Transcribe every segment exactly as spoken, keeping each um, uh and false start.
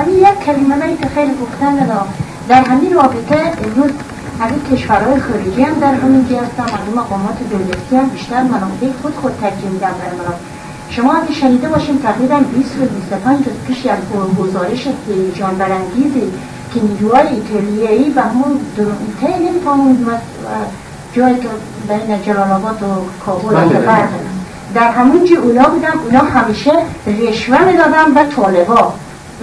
العربية كلمة ما يتخيل بوكتان دا در همین رابطه امروز همین کشورهای خارجی هم در همین جه هستن، همین مقامات دولتی هم بیشتر منابع خود خود ترجیح میدن برای منابع. شما اگه شنیده باشین تقریبا بیست تا بیست و پنج روز پیش یک گزارش هیجان برانگیزی که نیروهای ایتالیایی و همون درونتای نمیتونم جایی که بین جلال آباد و کابل فرق در همون جه اونا بودن، اونا همیشه رشوه میدادن به طالبا،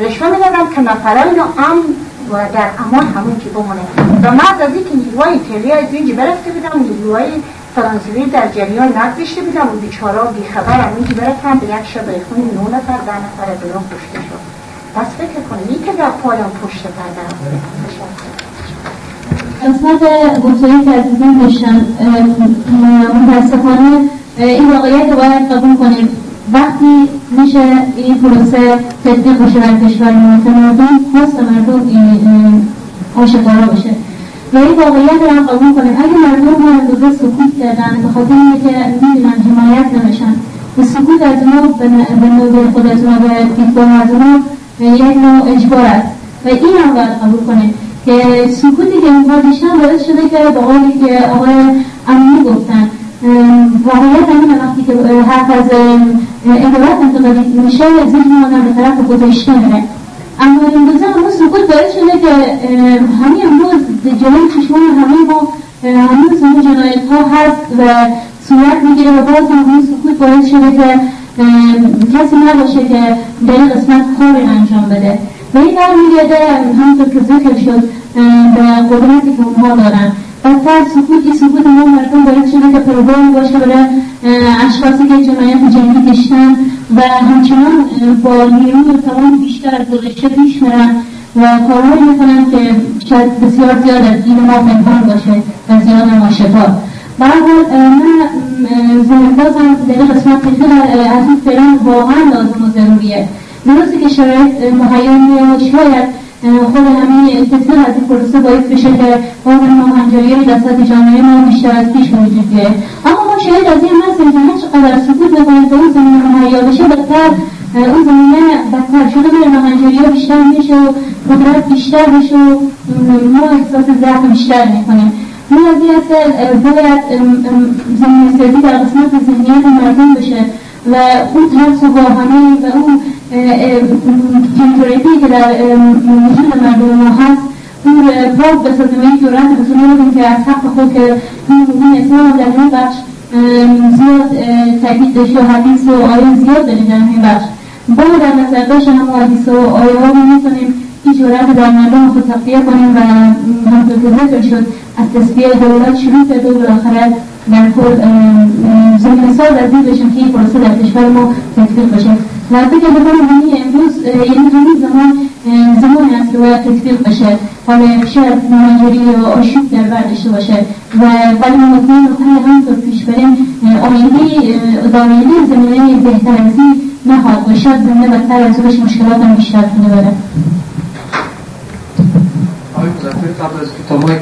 رشوه میدادن که نفرای اینا امن و در امان همون که بمونه. و مرد از اینکه نیروهای ایتالیایی از اینجا برفته بودن، نیروهای فرانسوی در جریان نبشته بودن و بیچارا بیخبر از اینجا برفتن، به یک شب خون نو نفر در نفر از ایران کشته شد. پس فکر کنید که در پایان پشت پرده قسمت گفتگویی که عزیزان داشتن، متاسفانه این واقعیت رو باید قبول کنیم. وقتی میشه این پروسه تطبیق بشه در کشور مردم، خواست مردم عاشقانه بشه و این واقعیت رو هم قبول کنیم. اگه مردم به اندازه سکوت کردن به خاطر اینکه میبینن حمایت نمیشن و سکوت از اونا به نوع خود از اونا به دیدگاه از اونا یک نوع اجبار است و این هم باید قبول کنیم که سکوتی که اینها داشتن باعث شده که به قولی که آقای امینی گفتن واقعیت همینه. وقتی که حرف از عدالت انتقادی میشه ذهن آدم به طرف گذشته میره، اما امروزه همون سکوت باعث شده که همین امروز جلوی چشمان همه ما هنوز اون جنایت ها هست و صورت میگیره و باز همون سکوت باعث شده که کسی نباشه که در این قسمت کاری انجام بده و این برمیگرده همونطور که ذکر شد به قدرتی که اونها دارن. بدتر سکوت این سکوت ما مردم باید شده که پروبایی باشه برای اشخاصی که جنایت جنگی کشتن و همچنان با نیرو و توان بیشتر از گذشته پیش میرن و کارهایی میکنن که شاید بسیار زیاد از دید ما پنهان باشه و زیاد ما شفاف. بعضا من ذهن‌بازم در این قسمت که خیلی از این فعلا واقعا لازم و ضروریه. درسته که شرایط مهیا میاد، شاید خود همین تطبیق از این پروسه باعث بشه که اون ناهنجاری دستات جامعه ما بیشتر از پیش وجود بیاره، اما ما شاید از این هستیم که هرچقدر سکوت نکنیم تا اون زمینه مهیا بشه بدتر، اون زمینه بدتر شده بره، ناهنجاری‌ها بیشتر میشه و قدرت بیشتر میشه و ما احساس ضعف بیشتر میکنیم. این از این اصل باید زمینه سازی در قسمت ذهنیت مردم بشه و اون ترس و واهمه و اون کنترلی که در وجود مردم ما هست اون پاک بسازیم و این جرات بسازیم بودیم که از حق خود که این اسلام در این بخش زیاد تاکید داشته و حدیث و آیه زیاد داریم در این بخش با در نظر داشت هم حدیث و آیه ها میتونیم این جرات در مردم خود تقویه کنیم و همطور که ذکر شد از تسویه دولت شروع کرده و بالاخره در کل زمین سال وزیر بشیم که این پروسه در کشور ما تطبیق بشه. لابد که بکنم همین امروز یعنی همین زمان زمانی است که باید تطبیق بشه، حالا شاید منجری و آشوب در بر داشته باشه و ولی مطمئن رو خیلی همینطور پیش بریم آینده داینده زمینه بهتر از این نخواهد باشه، شاید زمینه بدتر از روش مشکلات هم بیشتر کنه بره.